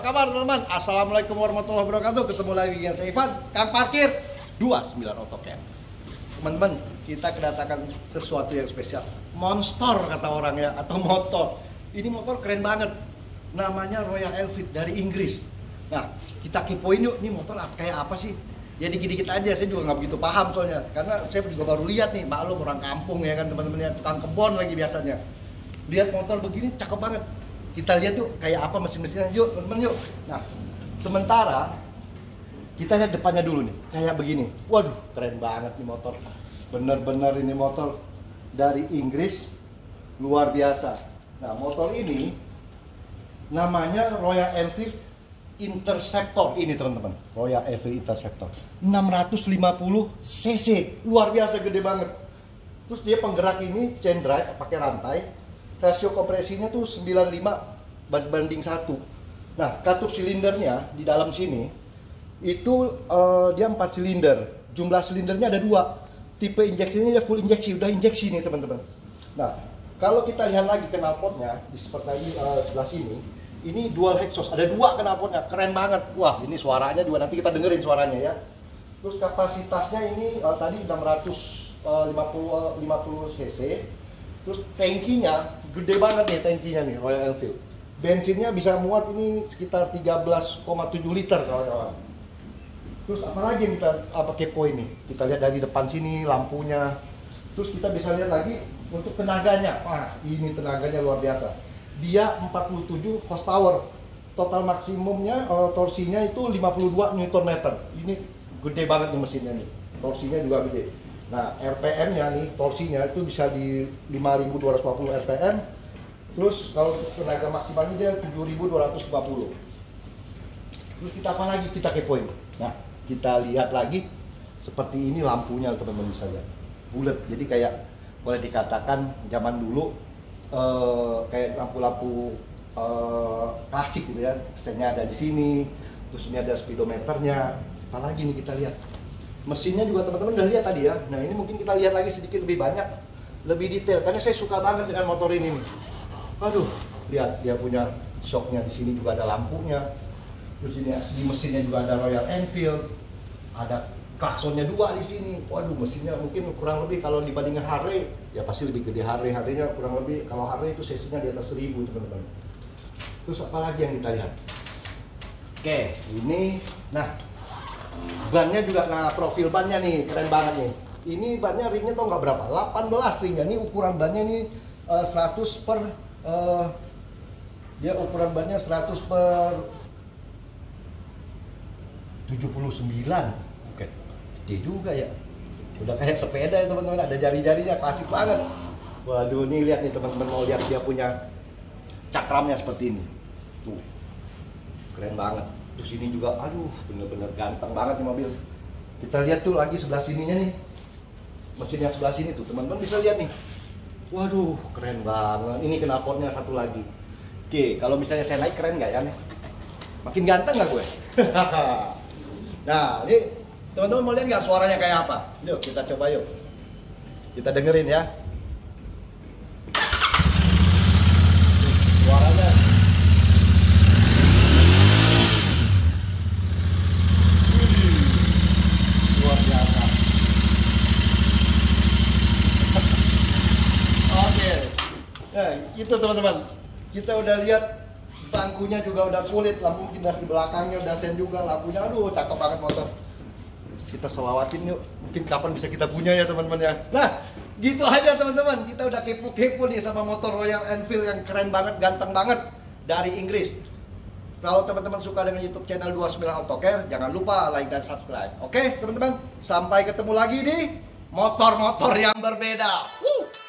Apa kabar teman-teman? Assalamualaikum warahmatullahi wabarakatuh. Ketemu lagi dengan saya Ivan Kang Parkir 29AutoCare. Teman-teman, kita kedatangan sesuatu yang spesial. Monster kata orangnya, atau motor. Ini motor keren banget. Namanya Royal Enfield dari Inggris. Nah, kita kepoin yuk, ini motor kayak apa sih? Ya dikit-dikit aja, saya juga nggak begitu paham soalnya. Karena saya juga baru lihat nih, maklum orang kampung ya kan teman-teman, yang tukang kebon lagi biasanya. Lihat motor begini cakep banget. Kita lihat yuk kayak apa mesin-mesinnya, yuk teman-teman yuk. Nah, sementara kita lihat depannya dulu nih, kayak begini. Waduh, keren banget nih motor. Bener-bener ini motor dari Inggris, luar biasa. Nah, motor ini namanya Royal Enfield Interceptor. Ini teman-teman, Royal Enfield Interceptor 650 cc, luar biasa gede banget. Terus dia penggerak ini chain drive pakai rantai. Rasio kompresinya tuh 95:1. Nah, katup silindernya di dalam sini itu dia 4 silinder. Jumlah silindernya ada 2. Tipe injeksinya dia full injeksi, udah injeksi nih teman-teman. Nah, kalau kita lihat lagi knalpotnya di seperti sebelah sini, ini dual hexos, ada 2 knalpotnya, keren banget. Wah, ini suaranya juga nanti kita dengerin suaranya ya. Terus kapasitasnya ini tadi 650 cc. Terus tankinya gede banget nih, tankinya nih Royal Enfield. Bensinnya bisa muat ini sekitar 13,7 liter kawan-kawan. Terus apalagi yang kita kepo ini? Kita lihat dari depan sini lampunya. Terus kita bisa lihat lagi untuk tenaganya. Wah, ini tenaganya luar biasa. Dia 47 horsepower. Total maksimumnya torsinya itu 52 Nm. Ini gede banget nih mesinnya nih. Torsinya juga gede. Nah, RPM-nya nih, torsinya itu bisa di 5.250 RPM. Terus kalau tenaga maksimalnya dia 7.250. Terus kita apa lagi? Kita kepoin. Nah, kita lihat lagi seperti ini lampunya teman-teman, bisa lihat. Bulat. Jadi kayak boleh dikatakan zaman dulu kayak lampu-lampu klasik gitu ya. Setnya ada di sini. Terus ini ada speedometernya. Apalagi nih kita lihat. Mesinnya juga teman-teman udah lihat tadi ya. Nah, ini mungkin kita lihat lagi sedikit lebih banyak, lebih detail, karena saya suka banget dengan motor ini. Aduh, lihat dia punya shocknya, di sini juga ada lampunya. Terus ini di mesinnya juga ada Royal Enfield, ada klaksonnya 2 di sini. Waduh, mesinnya mungkin kurang lebih kalau dibandingkan Harley, ya pasti lebih gede Harley. Harley-nya kurang lebih, kalau Harley itu sesinya di atas 1000 teman-teman. Terus apa lagi yang kita lihat? Oke, ini, nah. Bannya juga, nah profil bannya nih keren banget nih. Ini bannya ringnya tau nggak berapa? 18 ringnya. Ini ukuran bannya ini 100 per ukuran bannya 100 per 79. Oke, gede juga ya. Udah kayak sepeda ya teman-teman, ada jari-jarinya, klasik banget. Waduh, nih lihat nih teman-teman, mau lihat dia punya cakramnya seperti ini. Tuh, keren banget. Terus ini juga, aduh, bener-bener ganteng banget nih mobil. Kita lihat tuh lagi sebelah sininya nih, mesin yang sebelah sini tuh teman-teman bisa lihat nih. Waduh, keren banget. Ini knalpotnya satu lagi. Oke, kalau misalnya saya naik keren nggak ya nih? Makin ganteng nggak gue? Nah, ini teman-teman mau lihat nggak suaranya kayak apa? Yuk kita coba yuk. Kita dengerin ya. Suaranya. Itu teman-teman, kita udah lihat tangkunya juga udah kulit, lampu kindas di belakangnya udah sen juga, lampunya aduh cakep banget motor. Kita selawatin yuk, mungkin kapan bisa kita punya ya teman-teman ya. Nah, gitu aja teman-teman, kita udah kepo-kepo nih sama motor Royal Enfield yang keren banget, ganteng banget dari Inggris. Kalau teman-teman suka dengan YouTube channel 29AutoCare, jangan lupa like dan subscribe. Oke teman-teman, sampai ketemu lagi di motor-motor yang berbeda.